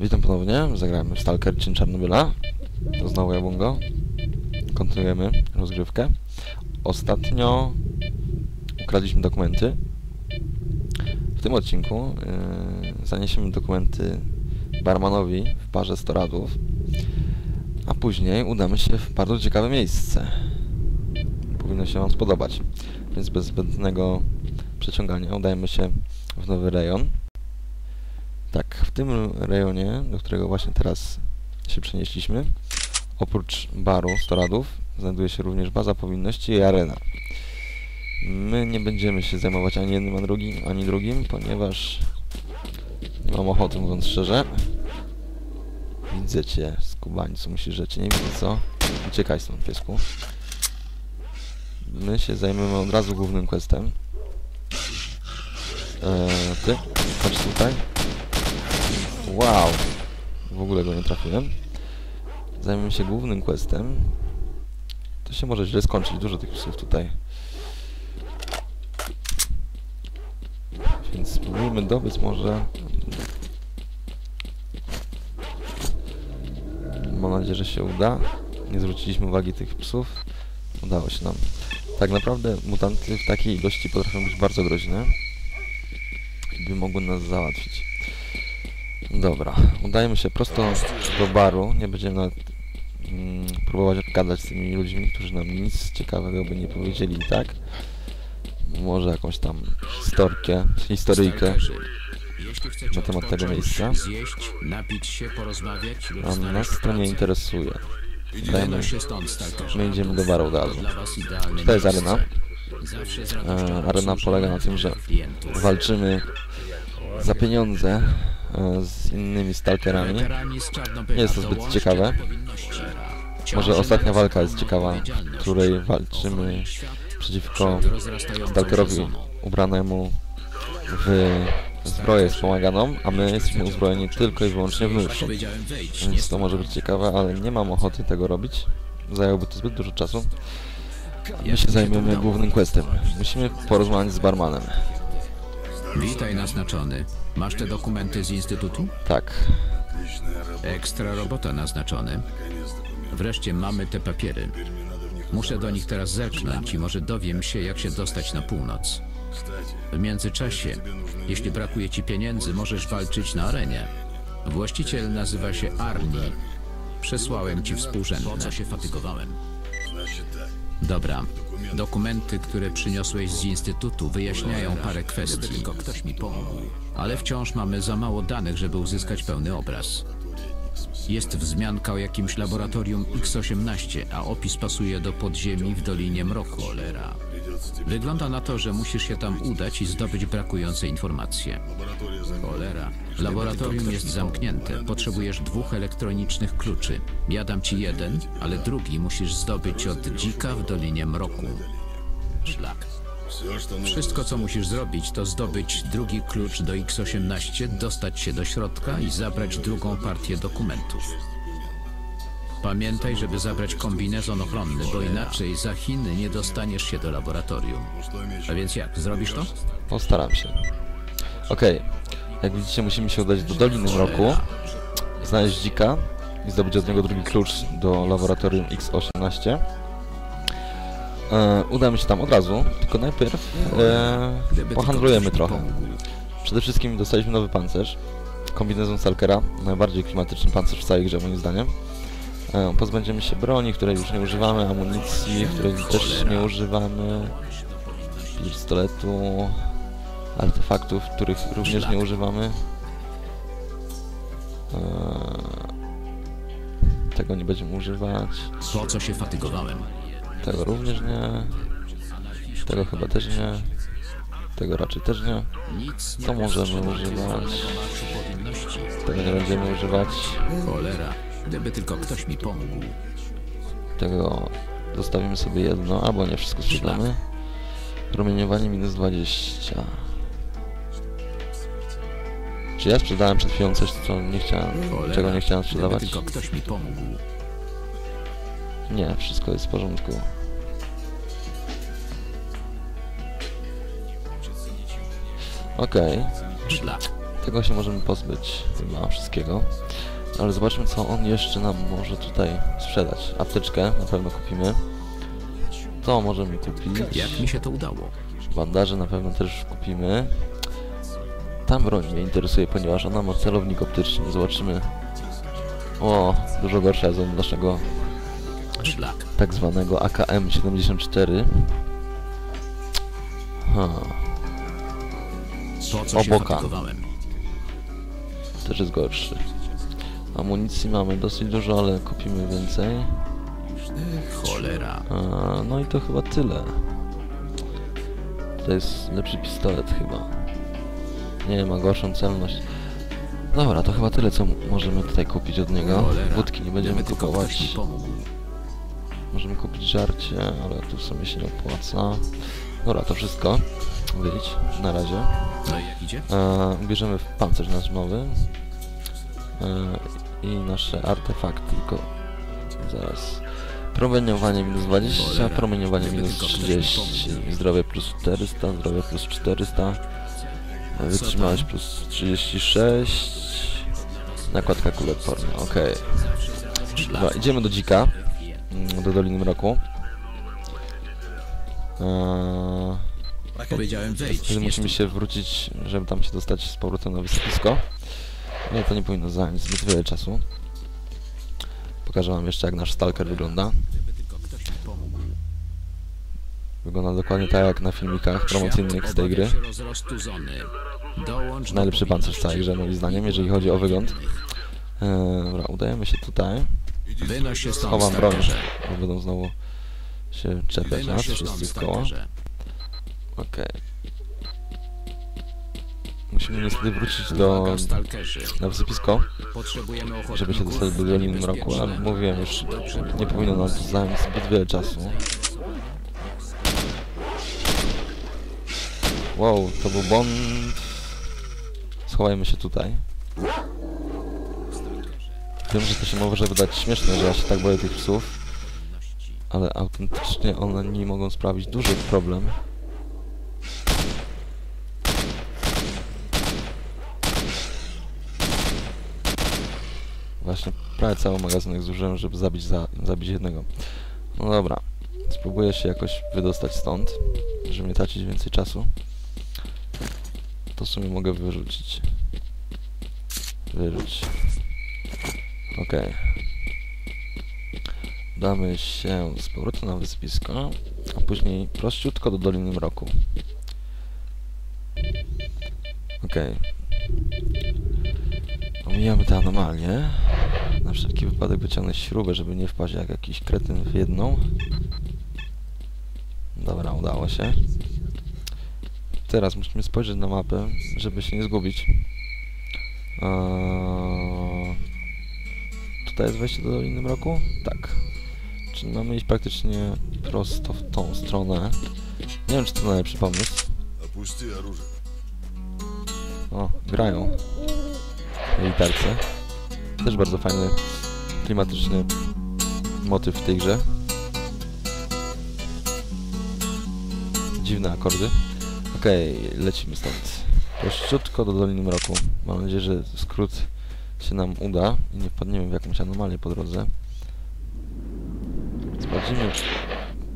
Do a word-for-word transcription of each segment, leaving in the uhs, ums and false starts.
Witam ponownie, zagramy w Stalker Cień Czarnobyla. To znowu Jabungo. Kontynuujemy rozgrywkę. Ostatnio ukradliśmy dokumenty. W tym odcinku yy, zaniesiemy dokumenty barmanowi w barze Storadów. A później udamy się w bardzo ciekawe miejsce. Powinno się wam spodobać. Więc bez zbędnego przeciągania udajemy się w nowy rejon. Tak, w tym rejonie, do którego właśnie teraz się przenieśliśmy, oprócz baru Storadów znajduje się również baza powinności i arena. My nie będziemy się zajmować ani jednym, ani drugim, ani drugim ponieważ nie mam ochoty, mówiąc szczerze. Widzę cię, skubańcu, myślisz, że cię nie widzę, co? Uciekaj stąd, piesku. My się zajmiemy od razu głównym questem. Eee, ty, chodź tutaj. Wow! W ogóle go nie trafiłem. Zajmiemy się głównym questem. To się może źle skończyć. Dużo tych psów tutaj. Więc spróbujmy dobyć może... Mam nadzieję, że się uda. Nie zwróciliśmy uwagi tych psów. Udało się nam. Tak naprawdę mutanty w takiej ilości potrafią być bardzo groźne. By mogły nas załatwić. Dobra, udajemy się prosto do baru, nie będziemy nawet mm, próbować gadać z tymi ludźmi, którzy nam nic ciekawego by nie powiedzieli, tak? Może jakąś tam historkę, historyjkę na temat tego miejsca. A nas to nie interesuje. Dajmy, my idziemy do baru od razu. Tutaj jest arena. E, arena polega na tym, że walczymy za pieniądze z innymi stalkerami. Nie jest to zbyt ciekawe. Może ostatnia walka jest ciekawa, w której walczymy przeciwko stalkerowi ubranemu w zbroję wspomaganą, a my jesteśmy uzbrojeni tylko i wyłącznie w nóż. Więc to może być ciekawe, ale nie mam ochoty tego robić. Zajęłoby to zbyt dużo czasu. My się zajmiemy głównym questem. Musimy porozmawiać z barmanem. Witaj, naznaczony. Masz te dokumenty z instytutu? Tak. Ekstra robota, naznaczony. Wreszcie mamy te papiery. Muszę do nich teraz zerknąć i może dowiem się, jak się dostać na północ. W międzyczasie, jeśli brakuje ci pieniędzy, możesz walczyć na arenie. Właściciel nazywa się Arnie. Przesłałem ci współrzędne. Po co się fatygowałem? Dobra. Dokumenty, które przyniosłeś z Instytutu, wyjaśniają parę kwestii. Tylko ktoś mi pomógł. Ale wciąż mamy za mało danych, żeby uzyskać pełny obraz. Jest wzmianka o jakimś laboratorium X osiemnaście, a opis pasuje do podziemi w Dolinie Mroku. Cholera. Wygląda na to, że musisz się tam udać i zdobyć brakujące informacje. Cholera. Laboratorium jest zamknięte. Potrzebujesz dwóch elektronicznych kluczy. Ja dam ci jeden, ale drugi musisz zdobyć od dzika w Dolinie Mroku. Szlak. Wszystko, co musisz zrobić, to zdobyć drugi klucz do X osiemnaście, dostać się do środka i zabrać drugą partię dokumentów. Pamiętaj, żeby zabrać kombinezon ochronny, bo inaczej za Chiny nie dostaniesz się do laboratorium. A więc jak? Zrobisz to? Postaram się. Okej. Okay. Jak widzicie, musimy się udać do Doliny Mroku, znaleźć dzika i zdobyć od niego drugi klucz do laboratorium X osiemnaście. E, udamy się tam od razu, tylko najpierw e, pohandlujemy trochę. Przede wszystkim dostaliśmy nowy pancerz, kombinezon Stalkera, najbardziej klimatyczny pancerz w całej grze moim zdaniem. E, pozbędziemy się broni, której już nie używamy, amunicji, której też nie używamy, pistoletu, artefaktów, których również nie używamy. Eee, tego nie będziemy używać. Po co się fatygowałem? Tego również nie. Tego chyba też nie. Tego raczej też nie. Co możemy używać? Tego nie będziemy używać. Cholera, gdyby tylko ktoś mi pomógł. Tego zostawimy sobie jedno, albo nie wszystko sprzedamy. Promieniowanie minus dwadzieścia. Czy ja sprzedałem przed chwilą coś, co nie chciałem, czego nie chciałem sprzedawać? Tylko ktoś mi pomógł. Nie, wszystko jest w porządku. Okej. Okay. Tego się możemy pozbyć, chyba wszystkiego. Ale zobaczmy, co on jeszcze nam może tutaj sprzedać. Apteczkę na pewno kupimy. To możemy kupić. Jak mi się to udało. Bandaże na pewno też kupimy. Ta broń mnie interesuje, ponieważ ona ma celownik optyczny. Zobaczymy. O, dużo gorsza jest od naszego tak zwanego A K M siedemdziesiąt cztery. Oboka. Też jest gorszy. Amunicji mamy dosyć dużo, ale kupimy więcej. Cholera. A, no i to chyba tyle. To jest lepszy pistolet chyba. Nie, ma gorszą celność. Dobra, to chyba tyle, co możemy tutaj kupić od niego. Wódki nie będziemy kupować. Możemy kupić żarcie, ale tu w sumie się nie opłaca. Dobra, to wszystko. Wyjdź, na razie. No i jak idzie? E, bierzemy w pancerz nasz nowy. E, I nasze artefakty, tylko zaraz. Promieniowanie minus dwadzieścia, promieniowanie minus trzydzieści, zdrowie plus czterysta, zdrowie plus czterysta, wytrzymałość plus trzydzieści sześć, nakładka kuloodporna, okej. Dobra, idziemy do dzika, do Doliny Mroku. Eee, musimy się wrócić, żeby tam się dostać z powrotem na wysypisko. Nie, to nie powinno zająć zbyt wiele czasu. Pokażę wam jeszcze, jak nasz stalker wygląda. Wygląda dokładnie tak, jak na filmikach promocyjnych z tej gry. Najlepszy pancerz w całej grze, moim zdaniem, jeżeli chodzi o wygląd. Eee, dobra, udajemy się tutaj. Schowam broń, bo będą znowu się czepiać nas wszyscy w koło. Okej. Musimy niestety wrócić do na wysypisko, żeby się dostać do Doliny Mroku, ale mówiłem już, nie powinno nas zająć zbyt wiele czasu. Wow, to był bomb. Schowajmy się tutaj. Wiem, że to się może wydać śmieszne, że ja się tak boję tych psów, ale autentycznie one mi mogą sprawić duży problem. Właśnie prawie cały magazynek zużyłem, żeby zabić, za, zabić jednego. No dobra, spróbuję się jakoś wydostać stąd, żeby nie tracić więcej czasu. To w sumie mogę wyrzucić. Wyrzuć. Okej. Okay. Damy się z powrotem na wysypisko, a później prościutko do Doliny Mroku. Okej. Okay. Omijamy te anomalie. Na wszelki wypadek wyciągnę śrubę, żeby nie wpaść jak jakiś kretyn w jedną. Dobra, udało się. Teraz musimy spojrzeć na mapę, żeby się nie zgubić. Eee... Tutaj jest wejście do Doliny Mroku? Tak. Czyli mamy iść praktycznie prosto w tą stronę. Nie wiem, czy to najlepszy pomysł. O, grają. Militarce. Też bardzo fajny, klimatyczny motyw w tej grze. Dziwne akordy. Okej, okay, lecimy stąd. Prościutko do Doliny Mroku. Mam nadzieję, że skrót się nam uda i nie wpadniemy w jakąś anomalię po drodze. Sprawdzimy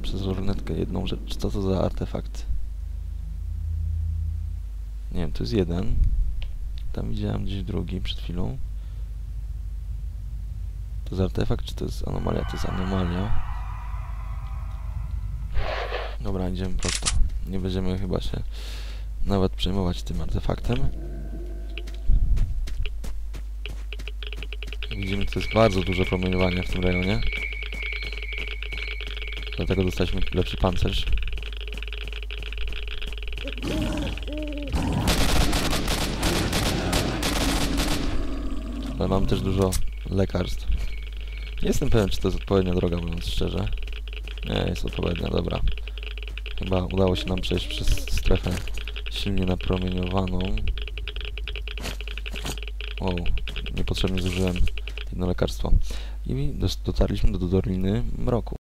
przez lornetkę jedną rzecz. Co to za artefakt? Nie wiem, to jest jeden. Tam widziałem gdzieś drugi przed chwilą. To jest artefakt, czy to jest anomalia? To jest anomalia. Dobra, idziemy prosto. Nie będziemy chyba się nawet przejmować tym artefaktem. Widzimy, to jest bardzo dużo promieniowania w tym rejonie. Dlatego dostaliśmy lepszy pancerz. Ale mam też dużo lekarstw. Nie jestem pewien, czy to jest odpowiednia droga, mówiąc szczerze. Nie, jest odpowiednia, dobra. Chyba udało się nam przejść przez strefę silnie napromieniowaną. Wow, niepotrzebnie zużyłem jedno lekarstwo. I dotarliśmy do Doliny Mroku.